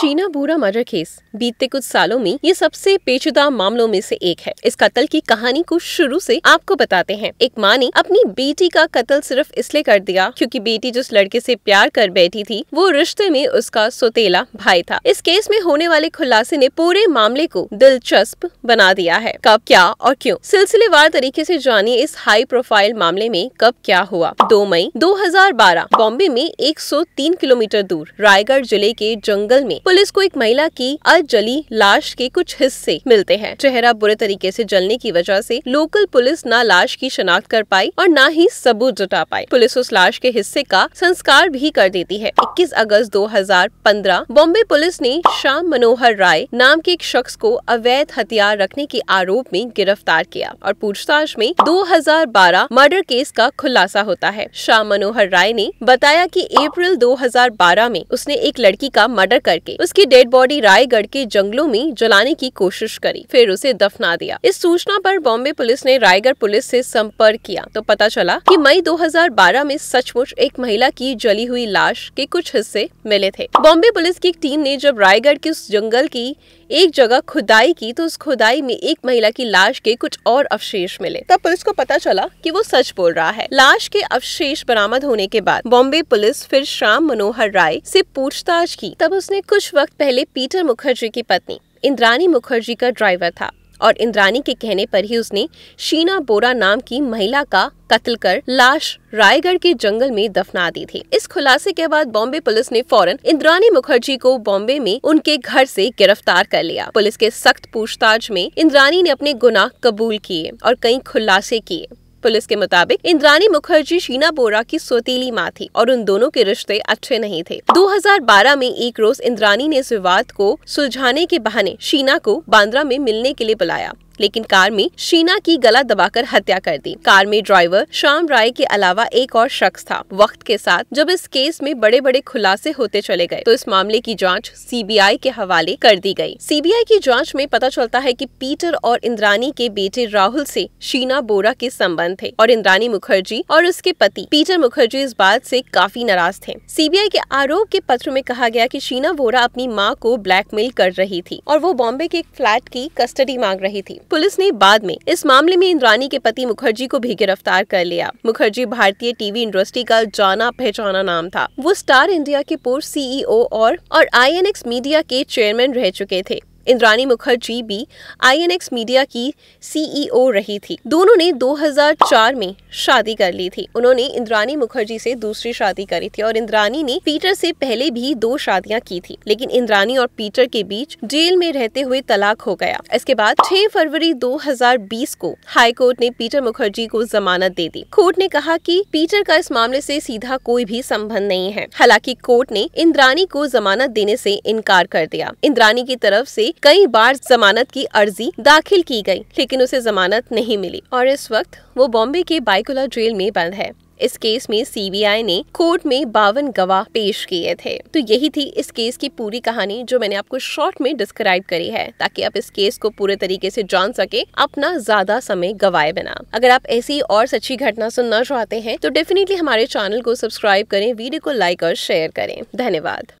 शीना बोरा murder case बीते कुछ सालों में ये सबसे पेचीदा मामलों में से एक है। इस कत्ल की कहानी को शुरू से आपको बताते हैं। एक माँ ने अपनी बेटी का कत्ल सिर्फ इसलिए कर दिया क्योंकि बेटी जिस लड़के से प्यार कर बैठी थी वो रिश्ते में उसका सौतेला भाई था। इस केस में होने वाले खुलासे ने पूरे मामले को दिलचस्प बना दिया है। कब, क्या और क्यों, सिलसिलेवार तरीके से जानिए इस हाई प्रोफाइल मामले में कब क्या हुआ। 2 मई 2012 बॉम्बे में 103 किलोमीटर दूर रायगढ़ जिले के जंगल में पुलिस को एक महिला की अजली लाश के कुछ हिस्से मिलते हैं। चेहरा बुरे तरीके से जलने की वजह से लोकल पुलिस ना लाश की शनाख्त कर पाई और ना ही सबूत जुटा पाई। पुलिस उस लाश के हिस्से का संस्कार भी कर देती है। 21 अगस्त 2015 बॉम्बे पुलिस ने श्याम मनोहर राय नाम के एक शख्स को अवैध हथियार रखने के आरोप में गिरफ्तार किया और पूछताछ में 2012 मर्डर केस का खुलासा होता है। श्याम मनोहर राय ने बताया कि अप्रैल 2012 में उसने एक लड़की का मर्डर करके उसकी डेड बॉडी रायगढ़ के जंगलों में जलाने की कोशिश करी, फिर उसे दफना दिया। इस सूचना पर बॉम्बे पुलिस ने रायगढ़ पुलिस से संपर्क किया तो पता चला कि मई 2012 में सचमुच एक महिला की जली हुई लाश के कुछ हिस्से मिले थे। बॉम्बे पुलिस की एक टीम ने जब रायगढ़ के उस जंगल की एक जगह खुदाई की तो उस खुदाई में एक महिला की लाश के कुछ और अवशेष मिले। तब पुलिस को पता चला कि वो सच बोल रहा है। लाश के अवशेष बरामद होने के बाद बॉम्बे पुलिस फिर श्याम मनोहर राय से पूछताछ की। तब उसने कुछ वक्त पहले पीटर मुखर्जी की पत्नी इंद्राणी मुखर्जी का ड्राइवर था और इंद्राणी के कहने पर ही उसने शीना बोरा नाम की महिला का कत्ल कर लाश रायगढ़ के जंगल में दफना दी थी। इस खुलासे के बाद बॉम्बे पुलिस ने फौरन इंद्राणी मुखर्जी को बॉम्बे में उनके घर से गिरफ्तार कर लिया। पुलिस के सख्त पूछताछ में इंद्राणी ने अपने गुनाह कबूल किए और कई खुलासे किए। पुलिस के मुताबिक इंद्राणी मुखर्जी शीना बोरा की सौतेली माँ थी और उन दोनों के रिश्ते अच्छे नहीं थे। 2012 में एक रोज इंद्राणी ने इस विवाद को सुलझाने के बहाने शीना को बांद्रा में मिलने के लिए बुलाया, लेकिन कार में शीना की गला दबाकर हत्या कर दी। कार में ड्राइवर श्याम राय के अलावा एक और शख्स था। वक्त के साथ जब इस केस में बड़े बड़े खुलासे होते चले गए तो इस मामले की जांच सीबीआई के हवाले कर दी गई। सीबीआई की जांच में पता चलता है कि पीटर और इंद्राणी के बेटे राहुल से शीना बोरा के संबंध थे और इंद्राणी मुखर्जी और उसके पति पीटर मुखर्जी इस बात से काफी नाराज थे। सीबीआई के आरोप के पत्र में कहा गया कि शीना बोरा अपनी माँ को ब्लैकमेल कर रही थी और वो बॉम्बे के एक फ्लैट की कस्टडी मांग रही थी। पुलिस ने बाद में इस मामले में इंद्राणी के पति मुखर्जी को भी गिरफ्तार कर लिया। मुखर्जी भारतीय टीवी इंडस्ट्री का जाना पहचाना नाम था। वो स्टार इंडिया के पूर्व सीईओ और आईएनएक्स मीडिया के चेयरमैन रह चुके थे। इंद्राणी मुखर्जी भी आईएनएक्स मीडिया की सीईओ रही थी। दोनों ने 2004 में शादी कर ली थी। उन्होंने इंद्राणी मुखर्जी से दूसरी शादी करी थी और इंद्राणी ने पीटर से पहले भी 2 शादियां की थी, लेकिन इंद्राणी और पीटर के बीच जेल में रहते हुए तलाक हो गया। इसके बाद 6 फरवरी 2020 को हाई कोर्ट ने पीटर मुखर्जी को जमानत दे दी। कोर्ट ने कहा कि पीटर का इस मामले से सीधा कोई भी संबंध नहीं है। हालांकि कोर्ट ने इंद्राणी को जमानत देने से इनकार कर दिया। इंद्राणी की तरफ से कई बार जमानत की अर्जी दाखिल की गई, लेकिन उसे जमानत नहीं मिली और इस वक्त वो बॉम्बे के बाइकुला जेल में बंद है। इस केस में सीबीआई ने कोर्ट में 52 गवाह पेश किए थे। तो यही थी इस केस की पूरी कहानी जो मैंने आपको शॉर्ट में डिस्क्राइब करी है, ताकि आप इस केस को पूरे तरीके से जान सके अपना ज्यादा समय गवाए बिना। अगर आप ऐसी और सच्ची घटना सुनना चाहते हैं तो डेफिनेटली हमारे चैनल को सब्सक्राइब करें, वीडियो को लाइक और शेयर करें। धन्यवाद।